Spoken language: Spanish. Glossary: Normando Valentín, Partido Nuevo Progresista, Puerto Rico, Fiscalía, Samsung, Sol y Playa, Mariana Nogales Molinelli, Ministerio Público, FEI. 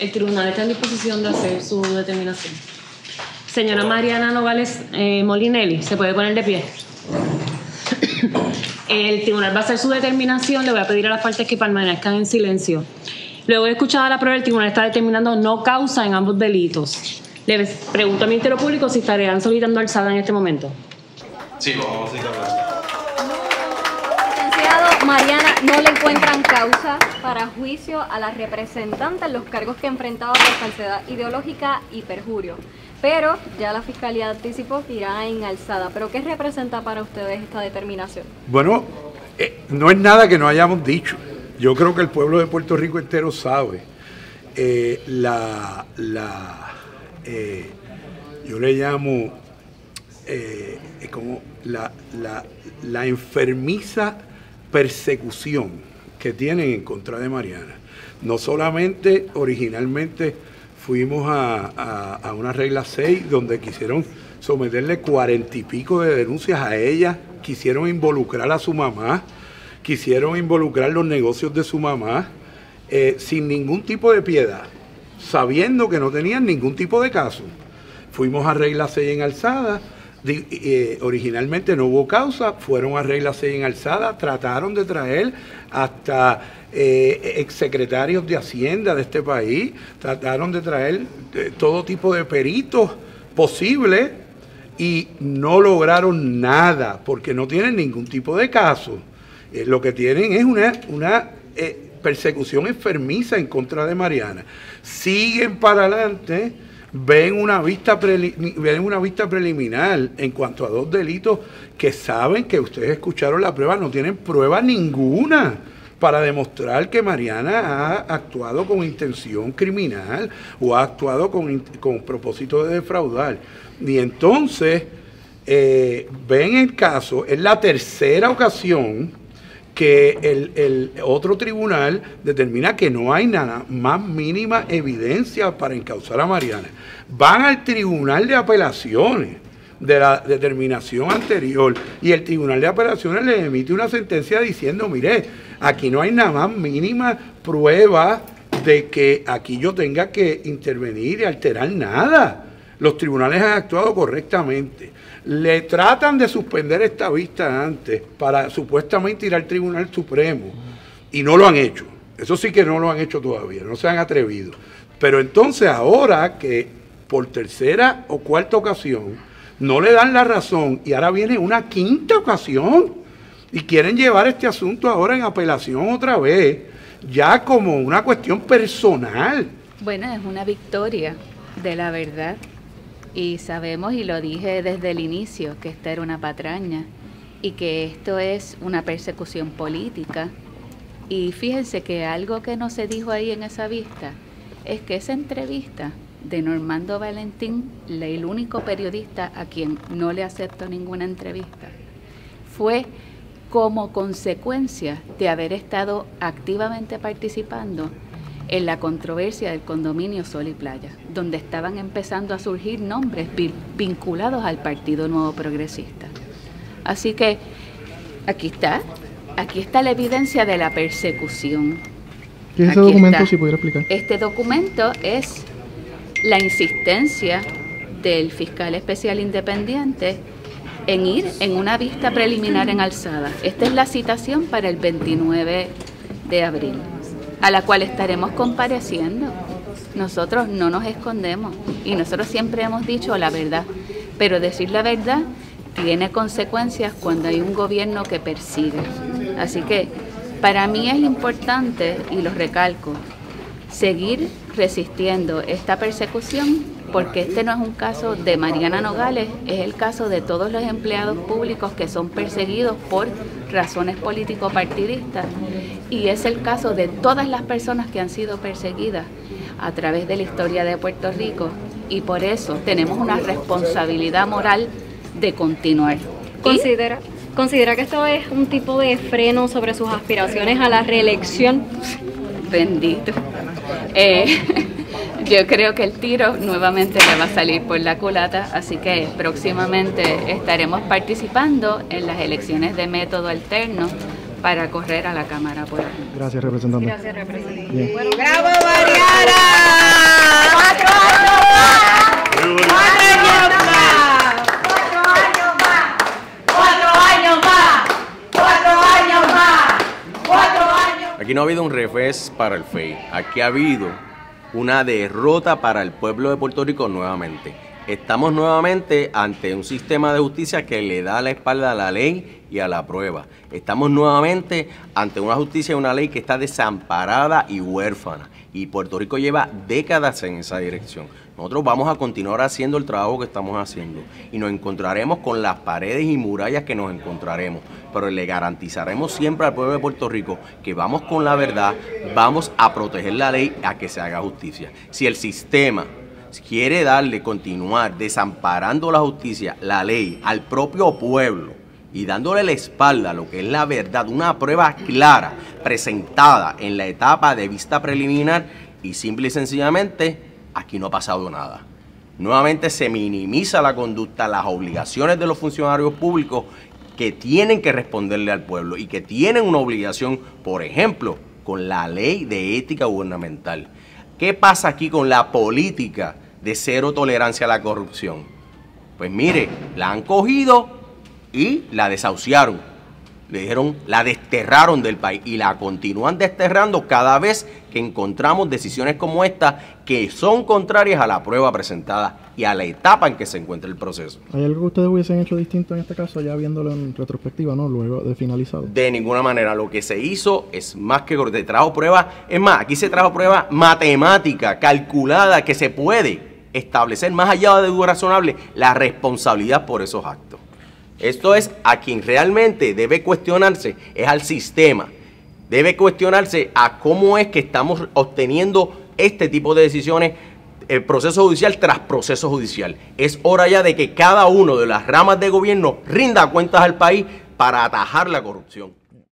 el tribunal está en disposición de hacer su determinación. Señora Mariana Nogales Molinelli, ¿se puede poner de pie? El tribunal va a hacer su determinación. Le voy a pedir a las partes que permanezcan en silencio. Luego de escuchada la prueba, el tribunal está determinando no causa en ambos delitos. Le pregunto al Ministerio Público si estarían solicitando alzada en este momento. Sí, vamos a solicitar alzada. Licenciado, Mariana, no le encuentran causa para juicio a la representante en los cargos que enfrentaba por falsedad ideológica y perjurio. Pero ya la Fiscalía anticipó que irá en alzada. ¿Pero qué representa para ustedes esta determinación? Bueno, no es nada que no hayamos dicho. Yo creo que el pueblo de Puerto Rico entero sabe. Yo le llamo como la enfermiza persecución que tienen en contra de Mariana. No solamente originalmente fuimos a una regla 6 donde quisieron someterle 40 y pico de denuncias a ella, quisieron involucrar a su mamá, quisieron involucrar los negocios de su mamá, sin ningún tipo de piedad, sabiendo que no tenían ningún tipo de caso. Fuimos a regla 6 en alzada, originalmente no hubo causa, fueron a regla 6 en alzada, trataron de traer hasta exsecretarios de Hacienda de este país, trataron de traer todo tipo de peritos posibles y no lograron nada porque no tienen ningún tipo de caso. Lo que tienen es una persecución enfermiza en contra de Mariana. Siguen para adelante, ven una vista preliminar en cuanto a dos delitos que saben que ustedes escucharon la prueba, no tienen prueba ninguna para demostrar que Mariana ha actuado con intención criminal o ha actuado con propósito de defraudar. Y entonces ven el caso, es la tercera ocasión que el otro tribunal determina que no hay nada más mínima evidencia para encausar a Mariana. Van al tribunal de apelaciones de la determinación anterior y el tribunal de apelaciones les emite una sentencia diciendo, mire, aquí no hay nada más mínima prueba de que aquí yo tenga que intervenir y alterar nada. Los tribunales han actuado correctamente. Le tratan de suspender esta vista antes para supuestamente ir al Tribunal Supremo y no lo han hecho. Eso sí que no lo han hecho todavía, no se han atrevido. Pero entonces ahora que por tercera o cuarta ocasión no le dan la razón y ahora viene una quinta ocasión y quieren llevar este asunto ahora en apelación otra vez, ya como una cuestión personal. Bueno, es una victoria de la verdad. Y sabemos, y lo dije desde el inicio, que esta era una patraña y que esto es una persecución política. Y fíjense que algo que no se dijo ahí en esa vista es que esa entrevista de Normando Valentín, el único periodista a quien no le acepto ninguna entrevista, fue como consecuencia de haber estado activamente participando en la controversia del condominio Sol y Playa, donde estaban empezando a surgir nombres vinculados al Partido Nuevo Progresista. Así que aquí está la evidencia de la persecución. ¿Y ese documento, si pudiera explicar? Este documento es la insistencia del fiscal especial independiente en ir en una vista preliminar en alzada. Esta es la citación para el 29 de abril. A la cual estaremos compareciendo. Nosotros no nos escondemos y nosotros siempre hemos dicho la verdad, pero decir la verdad tiene consecuencias cuando hay un gobierno que persigue. Así que para mí es importante, y lo recalco, seguir resistiendo esta persecución porque este no es un caso de Mariana Nogales, es el caso de todos los empleados públicos que son perseguidos por razones político-partidistas y es el caso de todas las personas que han sido perseguidas a través de la historia de Puerto Rico y por eso tenemos una responsabilidad moral de continuar. ¿Considera que esto es un tipo de freno sobre sus aspiraciones a la reelección? Bendito. Yo creo que el tiro nuevamente le va a salir por la culata, así que próximamente estaremos participando en las elecciones de método alterno para correr a la Cámara por aquí. Gracias, representante. Gracias, representante. Bien. Bueno, ¡bravo, Mariana! no ha habido un revés para el FEI, aquí ha habido una derrota para el pueblo de Puerto Rico nuevamente. Estamos nuevamente ante un sistema de justicia que le da la espalda a la ley y a la prueba. Estamos nuevamente ante una justicia y una ley que está desamparada y huérfana. Y Puerto Rico lleva décadas en esa dirección. Nosotros vamos a continuar haciendo el trabajo que estamos haciendo y nos encontraremos con las paredes y murallas que nos encontraremos, pero le garantizaremos siempre al pueblo de Puerto Rico que vamos con la verdad, vamos a proteger la ley, a que se haga justicia. Si el sistema quiere continuar desamparando la justicia, la ley, al propio pueblo y dándole la espalda a lo que es la verdad, una prueba clara presentada en la etapa de vista preliminar, y simple y sencillamente aquí no ha pasado nada. Nuevamente se minimiza la conducta, las obligaciones de los funcionarios públicos que tienen que responderle al pueblo y que tienen una obligación, por ejemplo, con la ley de ética gubernamental. ¿Qué pasa aquí con la política de cero tolerancia a la corrupción? Pues mire, la han cogido y la desahuciaron. Le dijeron, la desterraron del país y la continúan desterrando cada vez que encontramos decisiones como esta que son contrarias a la prueba presentada y a la etapa en que se encuentra el proceso. ¿Hay algo que ustedes hubiesen hecho distinto en este caso, ya viéndolo en retrospectiva, no, luego de finalizado? De ninguna manera. Lo que se hizo es más que correcto. Se trajo pruebas, es más, aquí se trajo prueba matemática, calculada, que se puede establecer más allá de duda razonable la responsabilidad por esos actos. Esto es a quien realmente debe cuestionarse, es al sistema. Debe cuestionarse a cómo es que estamos obteniendo este tipo de decisiones, el proceso judicial tras proceso judicial. Es hora ya de que cada uno de las ramas de gobierno rinda cuentas al país para atajar la corrupción.